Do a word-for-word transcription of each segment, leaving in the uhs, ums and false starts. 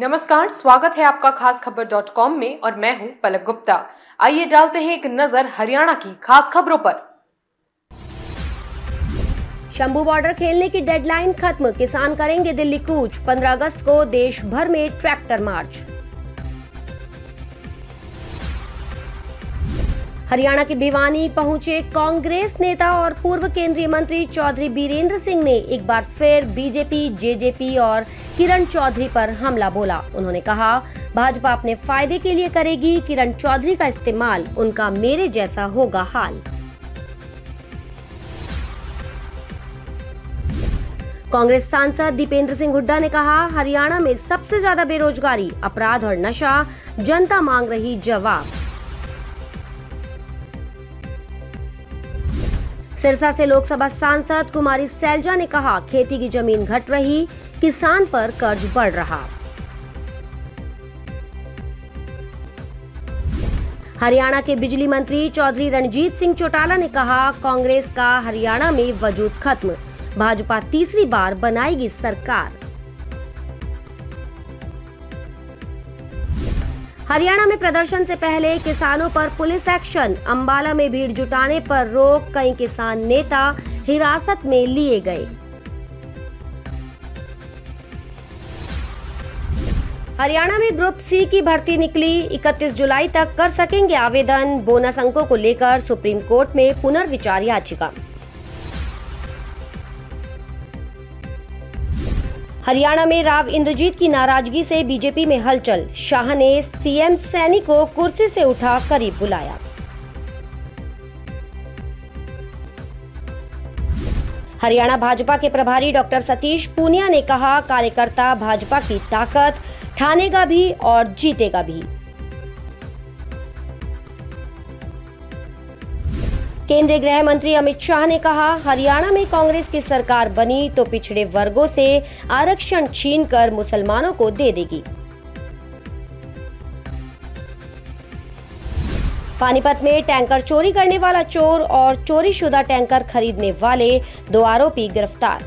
नमस्कार, स्वागत है आपका खास खबर डॉट कॉम में और मैं हूं पलक गुप्ता। आइए डालते हैं एक नजर हरियाणा की खास खबरों पर। शंभू बॉर्डर खेलने की डेडलाइन खत्म, किसान करेंगे दिल्ली कूच। पंद्रह अगस्त को देश भर में ट्रैक्टर मार्च। हरियाणा के भिवानी पहुंचे कांग्रेस नेता और पूर्व केंद्रीय मंत्री चौधरी बीरेंद्र सिंह ने एक बार फिर बीजेपी, जेजेपी और किरण चौधरी पर हमला बोला। उन्होंने कहा, भाजपा अपने फायदे के लिए करेगी किरण चौधरी का इस्तेमाल, उनका मेरे जैसा होगा हाल। कांग्रेस सांसद दीपेंद्र सिंह हुड्डा ने कहा, हरियाणा में सबसे ज्यादा बेरोजगारी, अपराध और नशा, जनता मांग रही जवाब। सिरसा से लोकसभा सांसद कुमारी सैलजा ने कहा, खेती की जमीन घट रही, किसान पर कर्ज बढ़ रहा। हरियाणा के बिजली मंत्री चौधरी रणजीत सिंह चौटाला ने कहा, कांग्रेस का हरियाणा में वजूद खत्म, भाजपा तीसरी बार बनाएगी सरकार। हरियाणा में प्रदर्शन से पहले किसानों पर पुलिस एक्शन, अंबाला में भीड़ जुटाने पर रोक, कई किसान नेता हिरासत में लिए गए। हरियाणा में ग्रुप सी की भर्ती निकली, इकतीस जुलाई तक कर सकेंगे आवेदन। बोनस अंकों को लेकर सुप्रीम कोर्ट में पुनर्विचार याचिका। हरियाणा में राव इंद्रजीत की नाराजगी से बीजेपी में हलचल, शाह ने सीएम सैनी को कुर्सी से उठा करीब बुलाया। हरियाणा भाजपा के प्रभारी डॉक्टर सतीश पूनिया ने कहा, कार्यकर्ता भाजपा की ताकत, ठानेगा भी और जीतेगा भी। केंद्रीय गृह मंत्री अमित शाह ने कहा, हरियाणा में कांग्रेस की सरकार बनी तो पिछड़े वर्गों से आरक्षण छीनकर मुसलमानों को दे देगी। पानीपत में टैंकर चोरी करने वाला चोर और चोरीशुदा टैंकर खरीदने वाले दो आरोपी गिरफ्तार।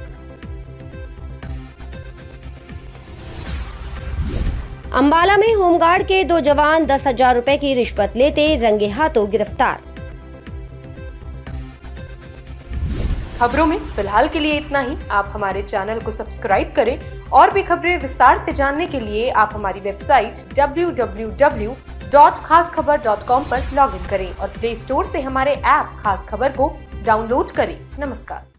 अंबाला में होमगार्ड के दो जवान दस हजार रुपए की रिश्वत लेते रंगे हाथों गिरफ्तार। खबरों में फिलहाल के लिए इतना ही। आप हमारे चैनल को सब्सक्राइब करें और भी खबरें विस्तार से जानने के लिए आप हमारी website W W W dot Khas Khabar dot com पर लॉगिन करें और प्ले स्टोर से हमारे ऐप खास खबर को डाउनलोड करें। नमस्कार।